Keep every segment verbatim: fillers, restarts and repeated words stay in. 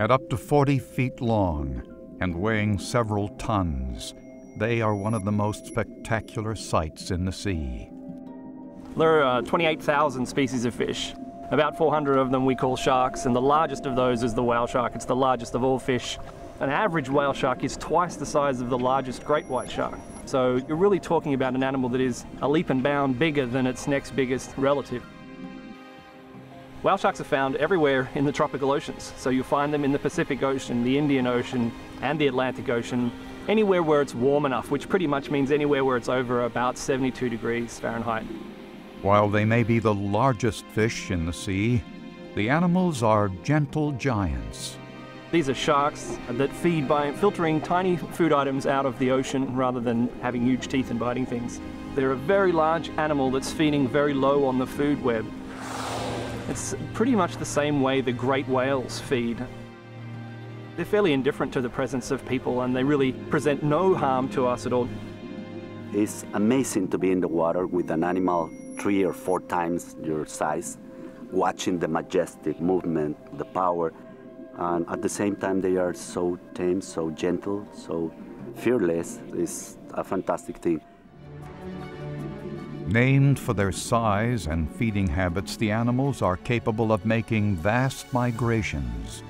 At up to forty feet long and weighing several tons, they are one of the most spectacular sights in the sea. There are uh, twenty-eight thousand species of fish. About four hundred of them we call sharks, and the largest of those is the whale shark. It's the largest of all fish. An average whale shark is twice the size of the largest great white shark. So you're really talking about an animal that is a leap and bound bigger than its next biggest relative. Whale sharks are found everywhere in the tropical oceans. So you'll find them in the Pacific Ocean, the Indian Ocean, and the Atlantic Ocean, anywhere where it's warm enough, which pretty much means anywhere where it's over about seventy-two degrees Fahrenheit. While they may be the largest fish in the sea, the animals are gentle giants. These are sharks that feed by filtering tiny food items out of the ocean rather than having huge teeth and biting things. They're a very large animal that's feeding very low on the food web. It's pretty much the same way the great whales feed. They're fairly indifferent to the presence of people, and they really present no harm to us at all. It's amazing to be in the water with an animal three or four times your size, watching the majestic movement, the power, and at the same time they are so tame, so gentle, so fearless. It's a fantastic thing. Named for their size and feeding habits, the animals are capable of making vast migrations.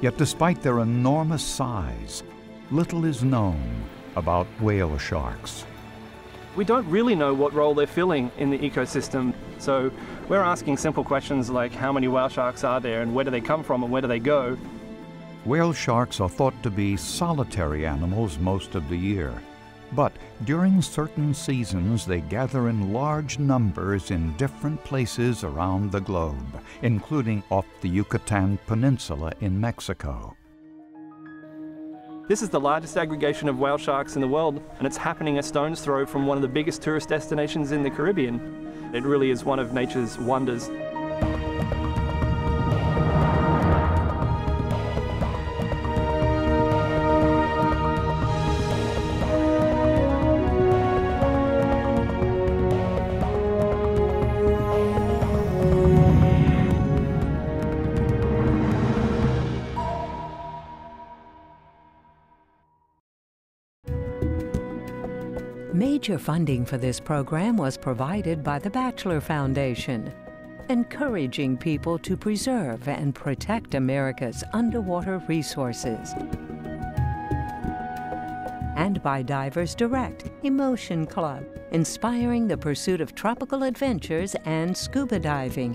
Yet despite their enormous size, little is known about whale sharks. We don't really know what role they're filling in the ecosystem. So we're asking simple questions like how many whale sharks are there and where do they come from and where do they go? Whale sharks are thought to be solitary animals most of the year. But during certain seasons, they gather in large numbers in different places around the globe, including off the Yucatan Peninsula in Mexico. This is the largest aggregation of whale sharks in the world, and it's happening a stone's throw from one of the biggest tourist destinations in the Caribbean. It really is one of nature's wonders. Major funding for this program was provided by the Bachelor Foundation, encouraging people to preserve and protect America's underwater resources, and by Divers Direct, Emotion Club, inspiring the pursuit of tropical adventures and scuba diving.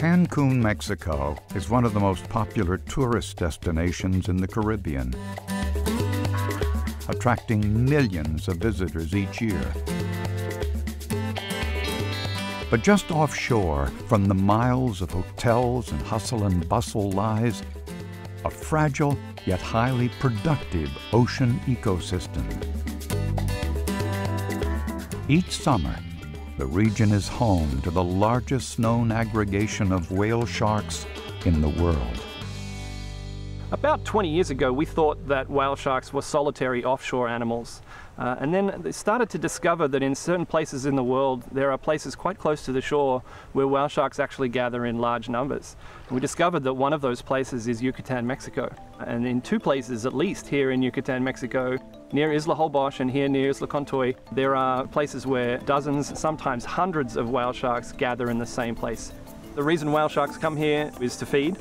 Cancun, Mexico is one of the most popular tourist destinations in the Caribbean, attracting millions of visitors each year. But just offshore from the miles of hotels and hustle and bustle lies a fragile yet highly productive ocean ecosystem. Each summer, the region is home to the largest known aggregation of whale sharks in the world. About twenty years ago, we thought that whale sharks were solitary offshore animals. Uh, and then they started to discover that in certain places in the world, there are places quite close to the shore where whale sharks actually gather in large numbers. And we discovered that one of those places is Yucatan, Mexico. And in two places, at least here in Yucatan, Mexico, near Isla Holbox and here near Isla Contoy, there are places where dozens, sometimes hundreds of whale sharks gather in the same place. The reason whale sharks come here is to feed.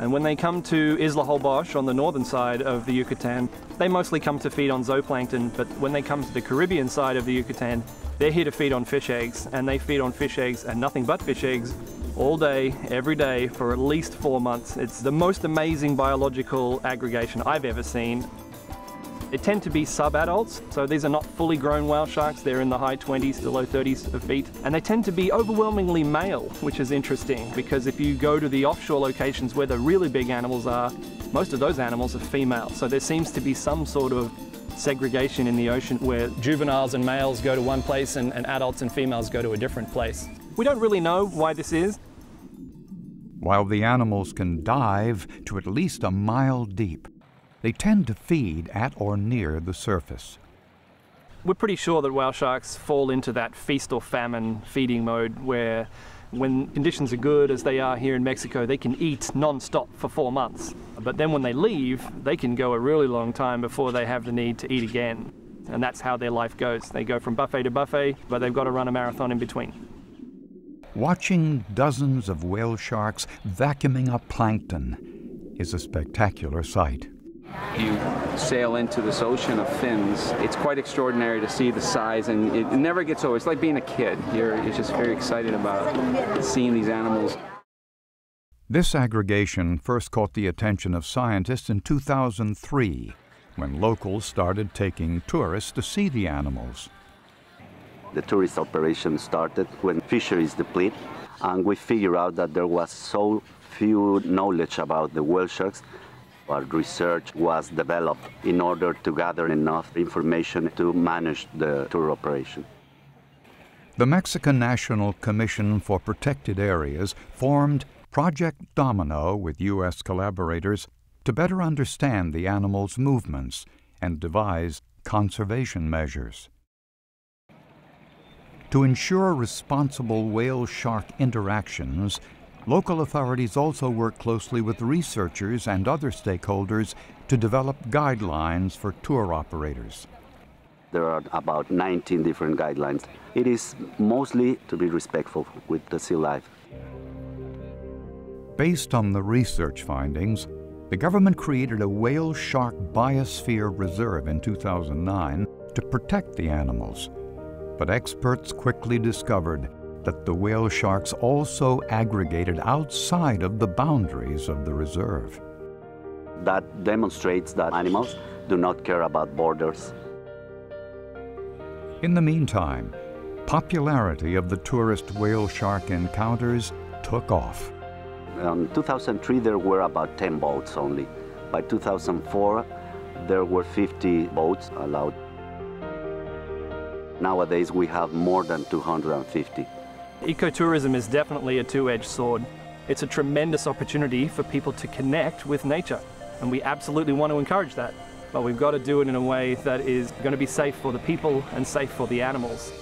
And when they come to Isla Holbox on the northern side of the Yucatan, they mostly come to feed on zooplankton, but when they come to the Caribbean side of the Yucatan, they're here to feed on fish eggs, and they feed on fish eggs and nothing but fish eggs all day, every day, for at least four months. It's the most amazing biological aggregation I've ever seen. They tend to be sub-adults, so these are not fully grown whale sharks. They're in the high twenties to low thirties of feet. And they tend to be overwhelmingly male, which is interesting, because if you go to the offshore locations where the really big animals are, most of those animals are female. So there seems to be some sort of segregation in the ocean where juveniles and males go to one place and, and adults and females go to a different place. We don't really know why this is. While the animals can dive to at least a mile deep, They tend to feed at or near the surface. We're pretty sure that whale sharks fall into that feast or famine feeding mode where when conditions are good, as they are here in Mexico, they can eat non-stop for four months. But then when they leave, they can go a really long time before they have the need to eat again. And that's how their life goes. They go from buffet to buffet, but they've got to run a marathon in between. Watching dozens of whale sharks vacuuming up plankton is a spectacular sight. You sail into this ocean of fins. It's quite extraordinary to see the size, and it never gets old. It's like being a kid. You're, you're just very excited about seeing these animals. This aggregation first caught the attention of scientists in two thousand three, when locals started taking tourists to see the animals. The tourist operation started when fisheries deplete, and we figured out that there was so few knowledge about the whale sharks. Our research was developed in order to gather enough information to manage the tour operation. The Mexican National Commission for Protected Areas formed Project Domino with U S collaborators to better understand the animals' movements and devise conservation measures. To ensure responsible whale-shark interactions, local authorities also work closely with researchers and other stakeholders to develop guidelines for tour operators. There are about nineteen different guidelines. It is mostly to be respectful with the sea life. Based on the research findings, the government created a whale shark biosphere reserve in two thousand nine to protect the animals. But experts quickly discovered that the whale sharks also aggregated outside of the boundaries of the reserve. That demonstrates that animals do not care about borders. In the meantime, popularity of the tourist whale shark encounters took off. In two thousand three, there were about ten boats only. By two thousand four, there were fifty boats allowed. Nowadays, we have more than two hundred fifty. Ecotourism is definitely a two-edged sword. It's a tremendous opportunity for people to connect with nature, and we absolutely want to encourage that. But we've got to do it in a way that is going to be safe for the people and safe for the animals.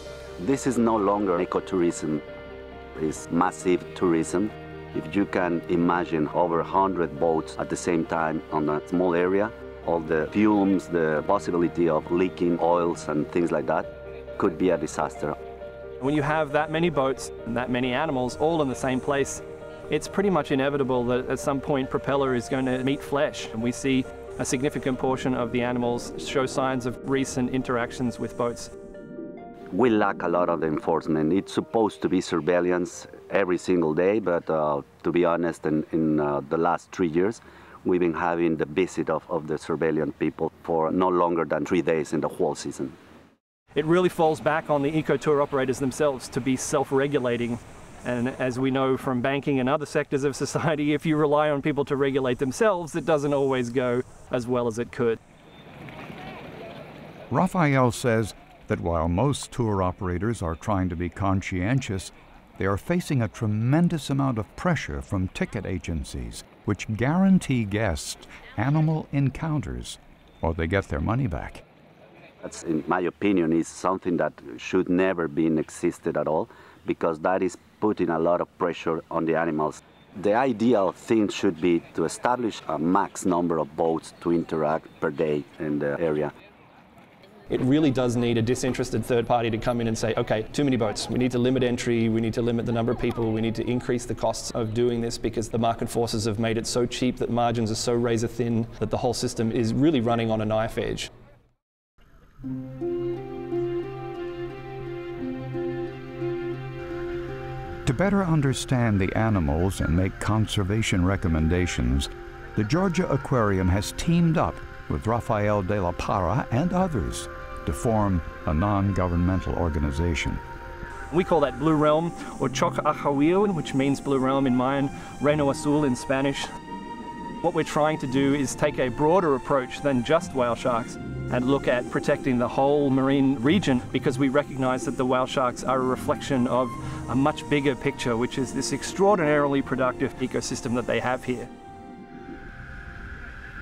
This is no longer ecotourism. It's massive tourism. If you can imagine over one hundred boats at the same time on a small area, all the fumes, the possibility of leaking oils and things like that could be a disaster. When you have that many boats and that many animals all in the same place, it's pretty much inevitable that at some point propeller is going to meet flesh. And we see a significant portion of the animals show signs of recent interactions with boats. We lack a lot of enforcement. It's supposed to be surveillance every single day, but uh, to be honest, in, in uh, the last three years, we've been having the visit of, of the surveillance people for no longer than three days in the whole season. It really falls back on the ecotour operators themselves to be self-regulating. And as we know from banking and other sectors of society, if you rely on people to regulate themselves, it doesn't always go as well as it could. Rafael says that while most tour operators are trying to be conscientious, they are facing a tremendous amount of pressure from ticket agencies, which guarantee guests animal encounters, or they get their money back. That's, in my opinion, is something that should never be existed at all, because that is putting a lot of pressure on the animals. The ideal thing should be to establish a max number of boats to interact per day in the area. It really does need a disinterested third party to come in and say, okay, too many boats, we need to limit entry, we need to limit the number of people, we need to increase the costs of doing this, because the market forces have made it so cheap that margins are so razor thin that the whole system is really running on a knife edge. To better understand the animals and make conservation recommendations, the Georgia Aquarium has teamed up with Rafael de la Parra and others to form a non-governmental organization. We call that Blue Realm, or Choc Ajawil, which means Blue Realm in Mayan, Reino Azul in Spanish. What we're trying to do is take a broader approach than just whale sharks and look at protecting the whole marine region, because we recognize that the whale sharks are a reflection of a much bigger picture, which is this extraordinarily productive ecosystem that they have here.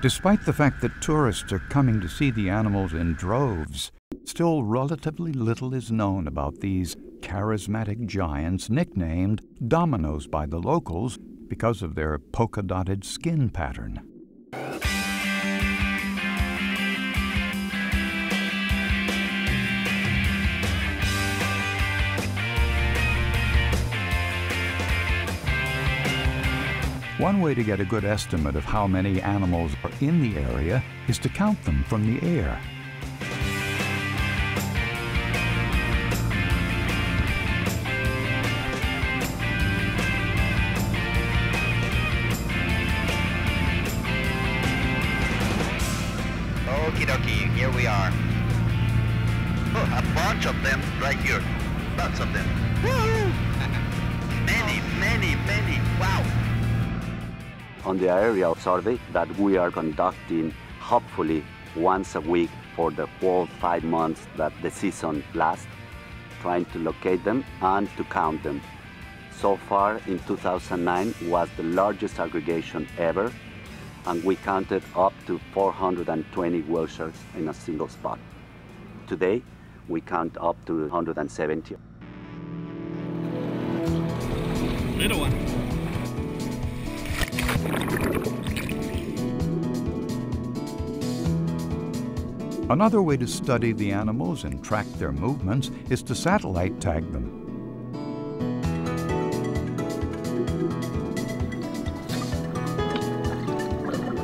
Despite the fact that tourists are coming to see the animals in droves, still relatively little is known about these charismatic giants nicknamed dominoes by the locals because of their polka-dotted skin pattern. One way to get a good estimate of how many animals are in the area is to count them from the air. Okie dokie, here we are. Oh, a bunch of them right here. Lots of them. Woohoo! Many, many, many. Wow! On the aerial survey that we are conducting, hopefully once a week for the whole five months that the season lasts, trying to locate them and to count them. So far in two thousand nine was the largest aggregation ever, and we counted up to four hundred twenty whale sharks in a single spot. Today, we count up to one hundred seventy. Little one. Another way to study the animals and track their movements is to satellite tag them.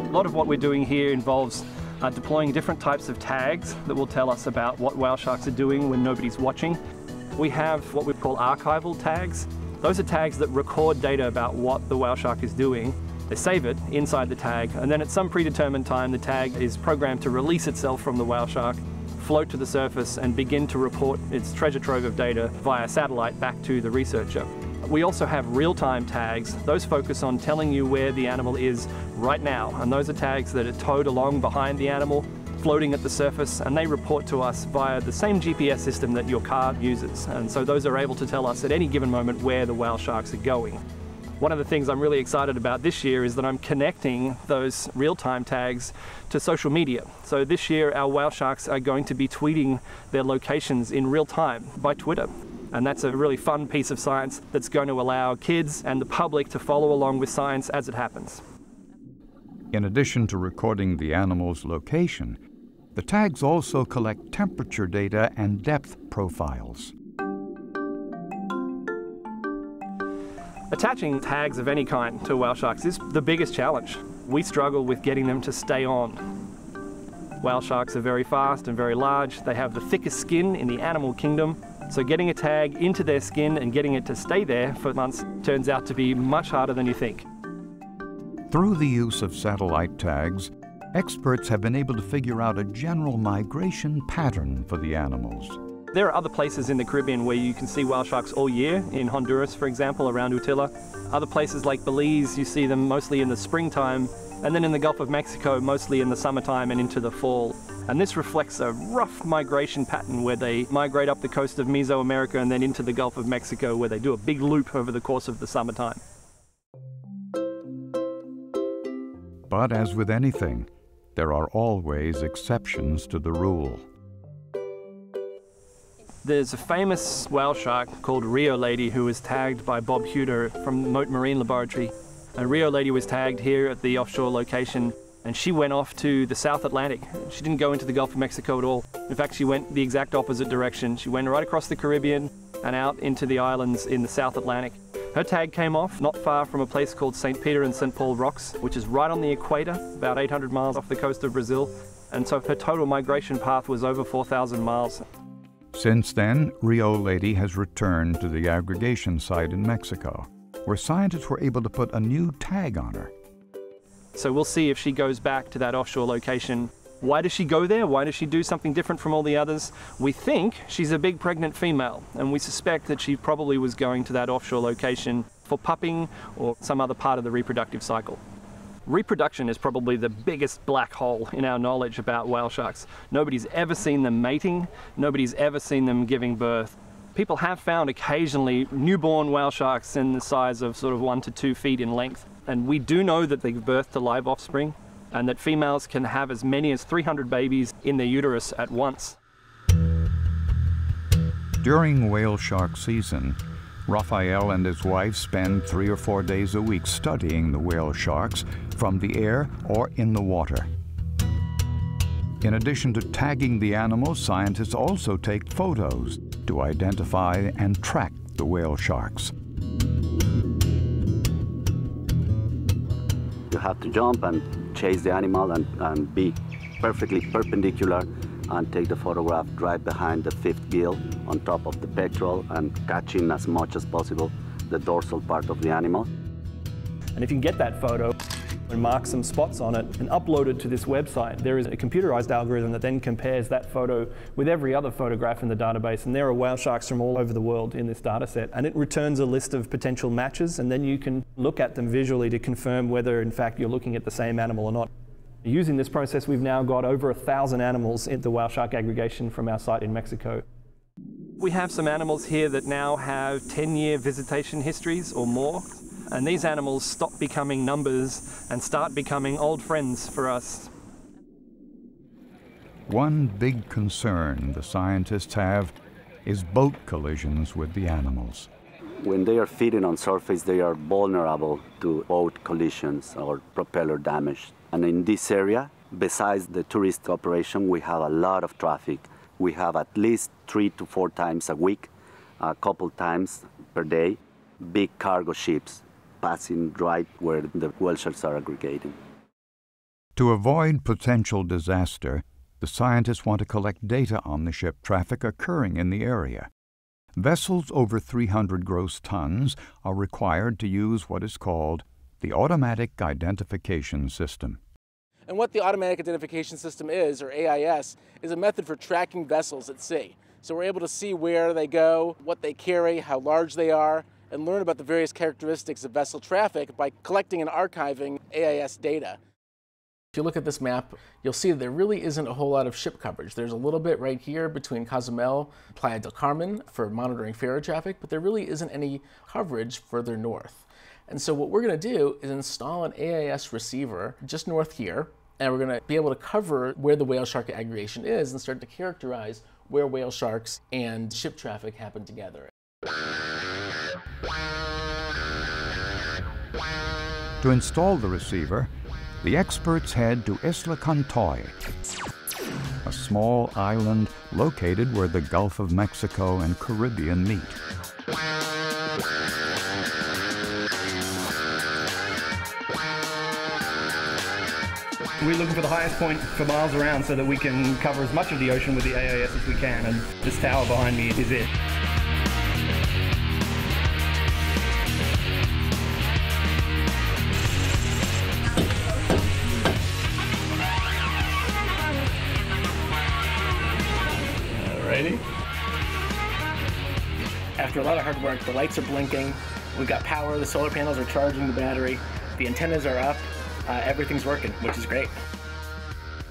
A lot of what we're doing here involves uh, deploying different types of tags that will tell us about what whale sharks are doing when nobody's watching. We have what we call archival tags. Those are tags that record data about what the whale shark is doing. They save it inside the tag, and then at some predetermined time, the tag is programmed to release itself from the whale shark, float to the surface, and begin to report its treasure trove of data via satellite back to the researcher. We also have real-time tags. Those focus on telling you where the animal is right now, and those are tags that are towed along behind the animal, floating at the surface, and they report to us via the same G P S system that your car uses. And so those are able to tell us at any given moment where the whale sharks are going. One of the things I'm really excited about this year is that I'm connecting those real-time tags to social media. So this year our whale sharks are going to be tweeting their locations in real time by Twitter. And that's a really fun piece of science that's going to allow kids and the public to follow along with science as it happens. In addition to recording the animal's location, the tags also collect temperature data and depth profiles. Attaching tags of any kind to whale sharks is the biggest challenge. We struggle with getting them to stay on. Whale sharks are very fast and very large. They have the thickest skin in the animal kingdom. So getting a tag into their skin and getting it to stay there for months turns out to be much harder than you think. Through the use of satellite tags, experts have been able to figure out a general migration pattern for the animals. There are other places in the Caribbean where you can see whale sharks all year, in Honduras, for example, around Utila. Other places like Belize, you see them mostly in the springtime, and then in the Gulf of Mexico, mostly in the summertime and into the fall. And this reflects a rough migration pattern where they migrate up the coast of Mesoamerica and then into the Gulf of Mexico, where they do a big loop over the course of the summertime. But as with anything, there are always exceptions to the rule. There's a famous whale shark called Rio Lady who was tagged by Bob Huerter from Mote Marine Laboratory. And Rio Lady was tagged here at the offshore location, and she went off to the South Atlantic. She didn't go into the Gulf of Mexico at all. In fact, she went the exact opposite direction. She went right across the Caribbean and out into the islands in the South Atlantic. Her tag came off not far from a place called Saint Peter and Saint Paul Rocks, which is right on the equator, about eight hundred miles off the coast of Brazil. And so her total migration path was over four thousand miles. Since then, Rio Lady has returned to the aggregation site in Mexico, where scientists were able to put a new tag on her. So we'll see if she goes back to that offshore location. Why does she go there? Why does she do something different from all the others? We think she's a big pregnant female, and we suspect that she probably was going to that offshore location for pupping or some other part of the reproductive cycle. Reproduction is probably the biggest black hole in our knowledge about whale sharks. Nobody's ever seen them mating. Nobody's ever seen them giving birth. People have found occasionally newborn whale sharks in the size of sort of one to two feet in length. And we do know that they give birth to live offspring. and that females can have as many as three hundred babies in their uterus at once. During whale shark season, Rafael and his wife spend three or four days a week studying the whale sharks from the air or in the water. In addition to tagging the animals, scientists also take photos to identify and track the whale sharks. You have to jump and chase the animal and, and be perfectly perpendicular and take the photograph right behind the fifth gill on top of the pectoral and catching as much as possible the dorsal part of the animal. And if you can get that photo and mark some spots on it and upload it to this website, there is a computerized algorithm that then compares that photo with every other photograph in the database, and there are whale sharks from all over the world in this data set, and it returns a list of potential matches, and then you can look at them visually to confirm whether in fact you're looking at the same animal or not. Using this process, we've now got over a thousand animals in the whale shark aggregation from our site in Mexico. We have some animals here that now have ten year visitation histories or more. And these animals stop becoming numbers and start becoming old friends for us. One big concern the scientists have is boat collisions with the animals. When they are feeding on surface, they are vulnerable to boat collisions or propeller damage. And in this area, besides the tourist operation, we have a lot of traffic. We have at least three to four times a week, a couple times per day, big cargo ships passing right where the whale sharks are aggregating. To avoid potential disaster, the scientists want to collect data on the ship traffic occurring in the area. Vessels over three hundred gross tons are required to use what is called the Automatic Identification System. And what the Automatic Identification System is, or A I S, is a method for tracking vessels at sea. So we're able to see where they go, what they carry, how large they are, and learn about the various characteristics of vessel traffic by collecting and archiving A I S data. If you look at this map, you'll see that there really isn't a whole lot of ship coverage. There's a little bit right here between Cozumel and Playa del Carmen for monitoring ferry traffic, but there really isn't any coverage further north. And so what we're going to do is install an A I S receiver just north here, and we're going to be able to cover where the whale shark aggregation is and start to characterize where whale sharks and ship traffic happen together. To install the receiver, the experts head to Isla Contoy, a small island located where the Gulf of Mexico and Caribbean meet. We're looking for the highest point for miles around so that we can cover as much of the ocean with the A I S as we can, and this tower behind me is it. After a lot of hard work, the lights are blinking, we've got power, the solar panels are charging the battery, the antennas are up, uh, everything's working, which is great.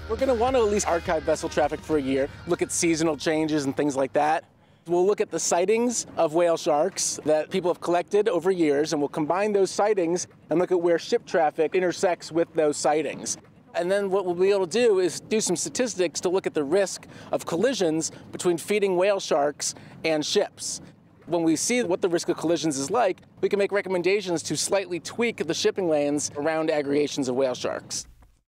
We're going to want to at least archive vessel traffic for a year, look at seasonal changes and things like that. We'll look at the sightings of whale sharks that people have collected over years, and we'll combine those sightings and look at where ship traffic intersects with those sightings. And then what we'll be able to do is do some statistics to look at the risk of collisions between feeding whale sharks and ships. When we see what the risk of collisions is like, we can make recommendations to slightly tweak the shipping lanes around aggregations of whale sharks.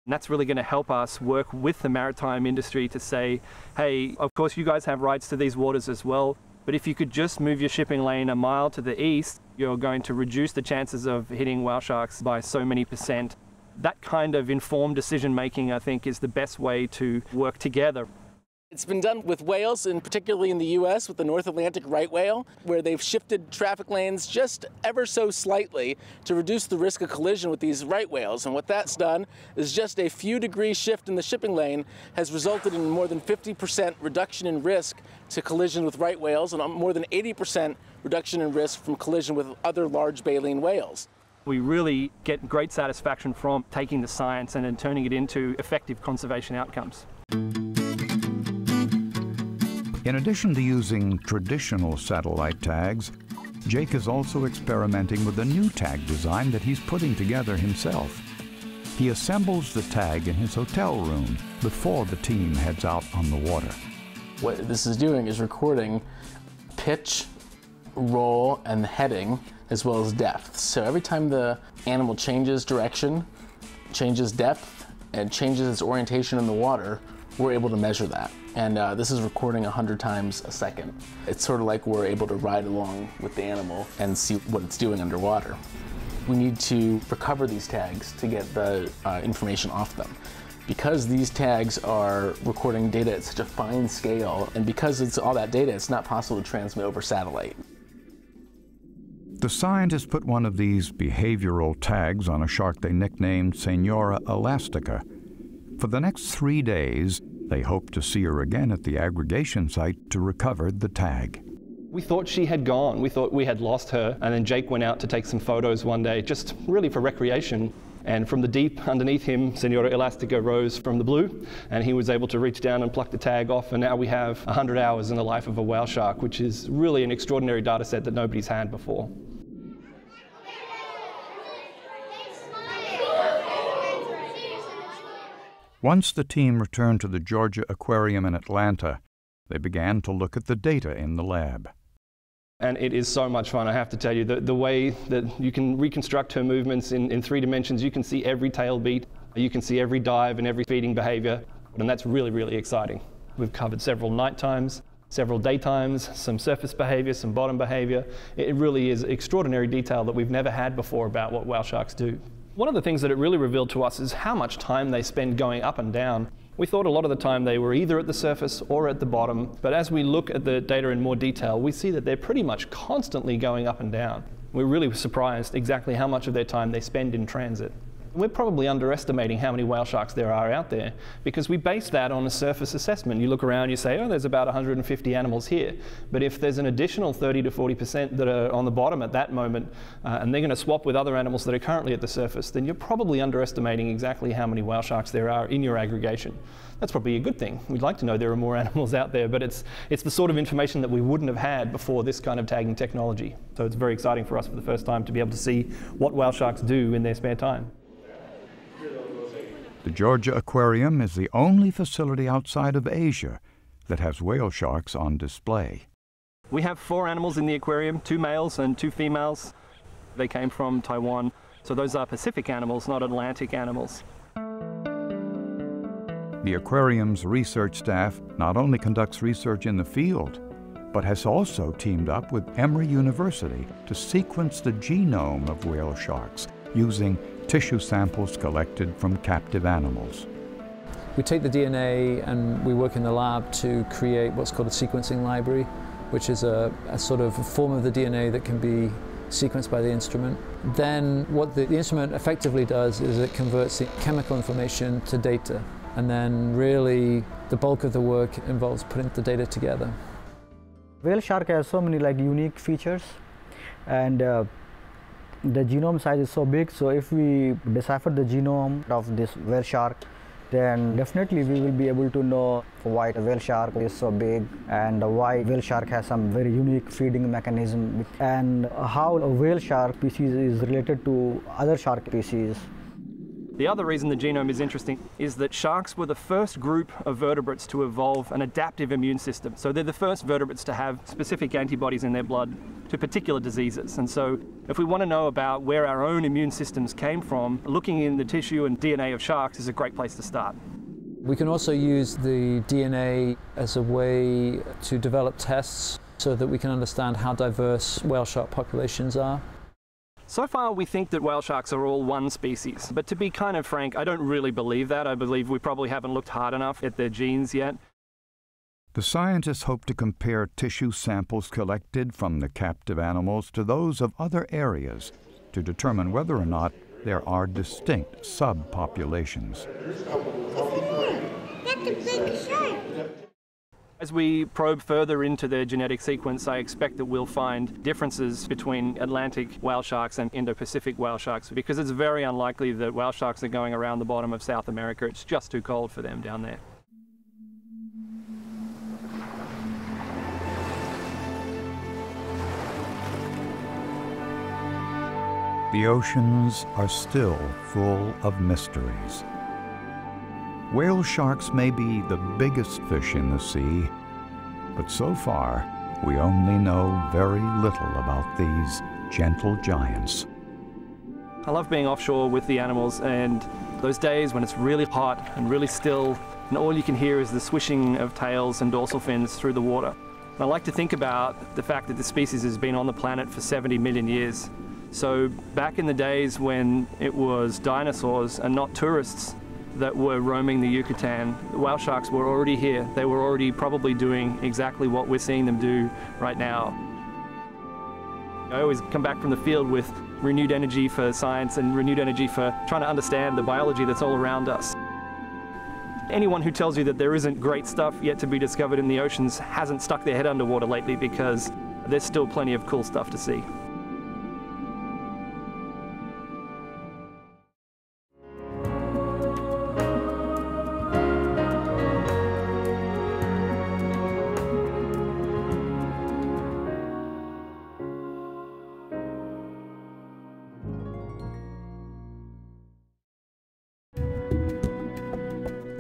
And that's really going to help us work with the maritime industry to say, hey, of course you guys have rights to these waters as well, but if you could just move your shipping lane a mile to the east, you're going to reduce the chances of hitting whale sharks by so many percent. That kind of informed decision making, I think, is the best way to work together. It's been done with whales, and particularly in the U S with the North Atlantic right whale, where they've shifted traffic lanes just ever so slightly to reduce the risk of collision with these right whales. And what that's done is just a few degree shift in the shipping lane has resulted in more than fifty percent reduction in risk to collision with right whales and more than eighty percent reduction in risk from collision with other large baleen whales. We really get great satisfaction from taking the science and then turning it into effective conservation outcomes. In addition to using traditional satellite tags, Jake is also experimenting with a new tag design that he's putting together himself. He assembles the tag in his hotel room before the team heads out on the water. What this is doing is recording pitch, roll, and the heading, as well as depth. So every time the animal changes direction, changes depth, and changes its orientation in the water, we're able to measure that. And uh, this is recording one hundred times a second. It's sort of like we're able to ride along with the animal and see what it's doing underwater. We need to recover these tags to get the uh, information off them. Because these tags are recording data at such a fine scale, and because it's all that data, it's not possible to transmit over satellite. The scientists put one of these behavioral tags on a shark they nicknamed Senora Elastica. For the next three days, they hoped to see her again at the aggregation site to recover the tag. We thought she had gone. We thought we had lost her. And then Jake went out to take some photos one day, just really for recreation. And from the deep underneath him, Senora Elastica rose from the blue, and he was able to reach down and pluck the tag off. And now we have one hundred hours in the life of a whale shark, which is really an extraordinary data set that nobody's had before. Once the team returned to the Georgia Aquarium in Atlanta, they began to look at the data in the lab. And it is so much fun, I have to tell you. The, the way that you can reconstruct her movements in, in three dimensions, you can see every tail beat, you can see every dive and every feeding behavior, and that's really, really exciting. We've covered several night times, several daytimes, some surface behavior, some bottom behavior. It really is extraordinary detail that we've never had before about what whale sharks do. One of the things that it really revealed to us is how much time they spend going up and down. We thought a lot of the time they were either at the surface or at the bottom, but as we look at the data in more detail, we see that they're pretty much constantly going up and down. We really were surprised exactly how much of their time they spend in transit. We're probably underestimating how many whale sharks there are out there, because we base that on a surface assessment. You look around, you say, oh, there's about one hundred fifty animals here. But if there's an additional thirty to forty percent that are on the bottom at that moment, uh, and they're going to swap with other animals that are currently at the surface, then you're probably underestimating exactly how many whale sharks there are in your aggregation. That's probably a good thing. We'd like to know there are more animals out there, but it's, it's the sort of information that we wouldn't have had before this kind of tagging technology. So it's very exciting for us for the first time to be able to see what whale sharks do in their spare time. The Georgia Aquarium is the only facility outside of Asia that has whale sharks on display. We have four animals in the aquarium, two males and two females. They came from Taiwan, so those are Pacific animals, not Atlantic animals. The aquarium's research staff not only conducts research in the field, but has also teamed up with Emory University to sequence the genome of whale sharks using tissue samples collected from captive animals. We take the D N A and we work in the lab to create what's called a sequencing library, which is a, a sort of a form of the D N A that can be sequenced by the instrument. Then what the, the instrument effectively does is it converts the chemical information to data, and then really the bulk of the work involves putting the data together. Whale shark has so many like unique features, and uh, the genome size is so big, so if we decipher the genome of this whale shark, then definitely we will be able to know why the whale shark is so big and why whale shark has some very unique feeding mechanism and how a whale shark species is related to other shark species. The other reason the genome is interesting is that sharks were the first group of vertebrates to evolve an adaptive immune system. So they're the first vertebrates to have specific antibodies in their blood to particular diseases. And so if we want to know about where our own immune systems came from, looking in the tissue and D N A of sharks is a great place to start. We can also use the D N A as a way to develop tests so that we can understand how diverse whale shark populations are. So far we think that whale sharks are all one species, but to be kind of frank, I don't really believe that. I believe we probably haven't looked hard enough at their genes yet. The scientists hope to compare tissue samples collected from the captive animals to those of other areas to determine whether or not there are distinct subpopulations. That's a big shark! As we probe further into their genetic sequence, I expect that we'll find differences between Atlantic whale sharks and Indo-Pacific whale sharks, because it's very unlikely that whale sharks are going around the bottom of South America. It's just too cold for them down there. the oceans are still full of mysteries. Whale sharks may be the biggest fish in the sea, but so far, we only know very little about these gentle giants. I love being offshore with the animals, and those days when it's really hot and really still, and all you can hear is the swishing of tails and dorsal fins through the water. And I like to think about the fact that this species has been on the planet for seventy million years. So back in the days when it was dinosaurs and not tourists that were roaming the Yucatan, the whale sharks were already here. They were already probably doing exactly what we're seeing them do right now. I always come back from the field with renewed energy for science and renewed energy for trying to understand the biology that's all around us. Anyone who tells you that there isn't great stuff yet to be discovered in the oceans hasn't stuck their head underwater lately, because there's still plenty of cool stuff to see.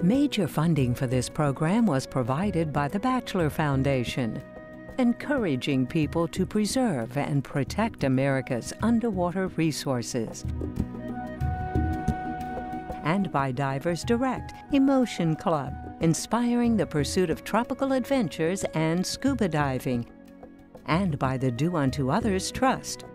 Major funding for this program was provided by the Bachelor Foundation, encouraging people to preserve and protect America's underwater resources, and by Divers Direct, Emotion Club, inspiring the pursuit of tropical adventures and scuba diving, and by the Do Unto Others Trust.